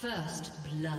First blood.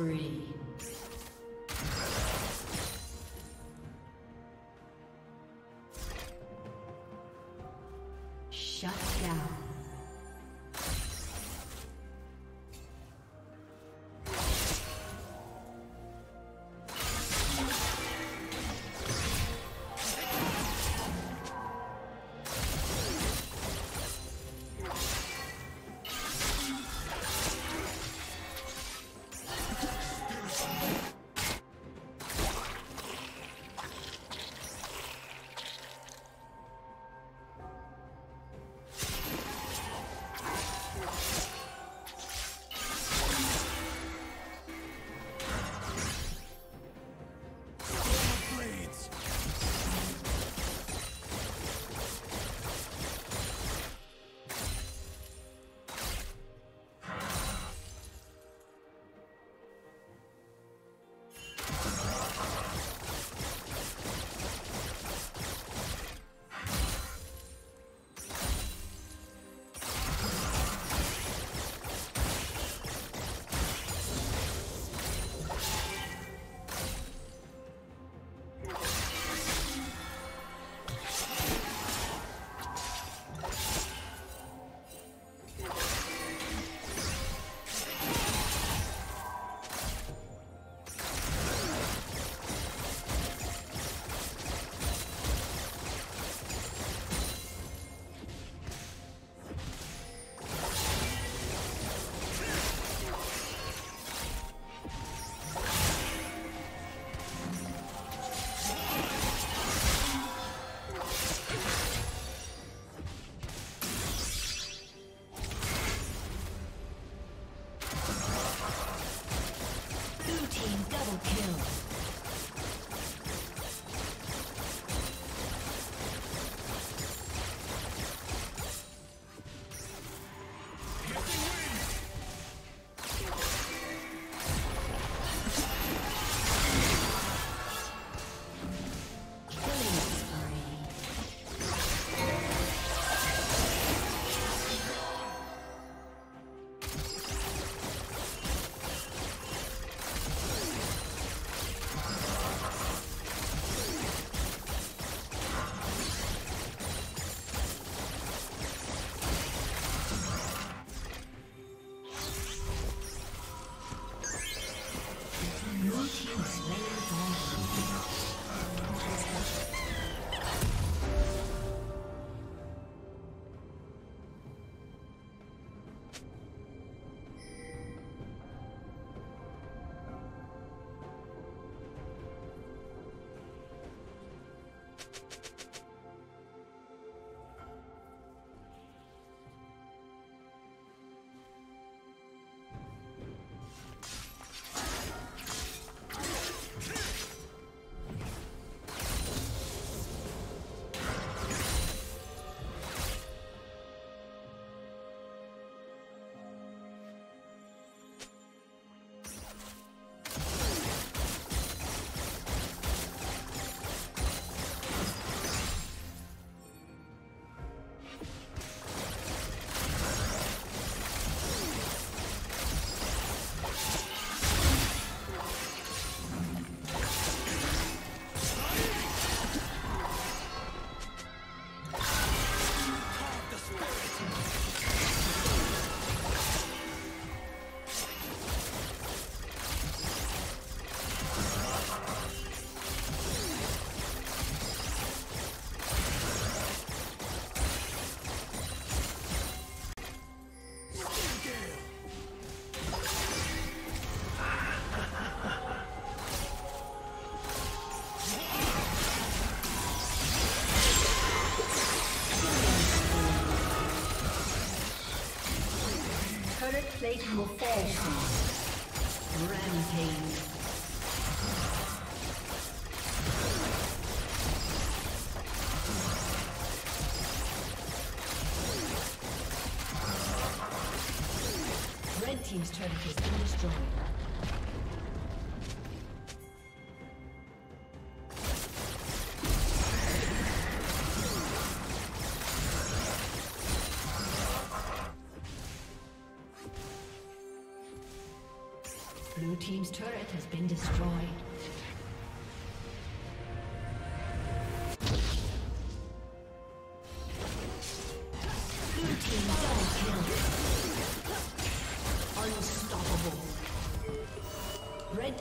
free. Shut down. Will fall soon. Rampage. Red team's turret has been destroyed. Blue team's turret has been destroyed. His turret has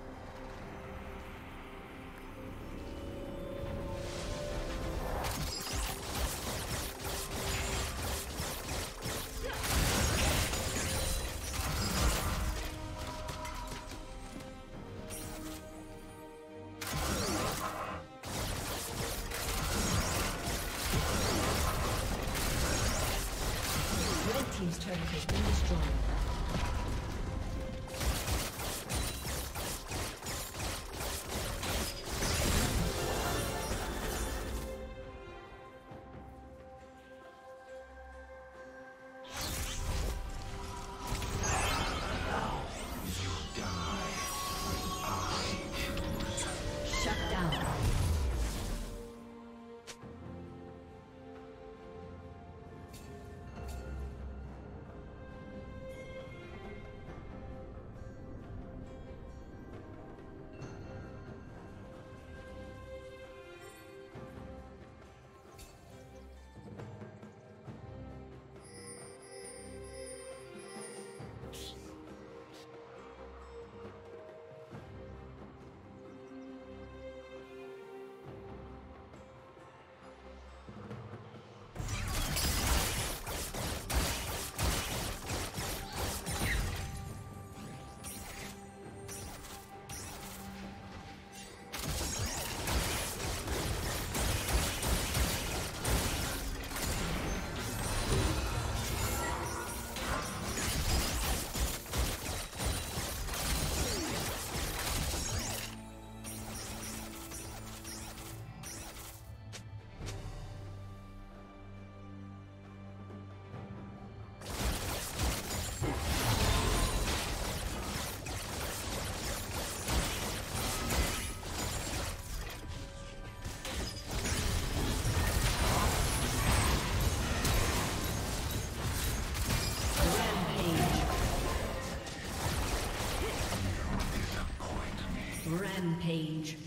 His turret has been destroyed. Rampage. Blue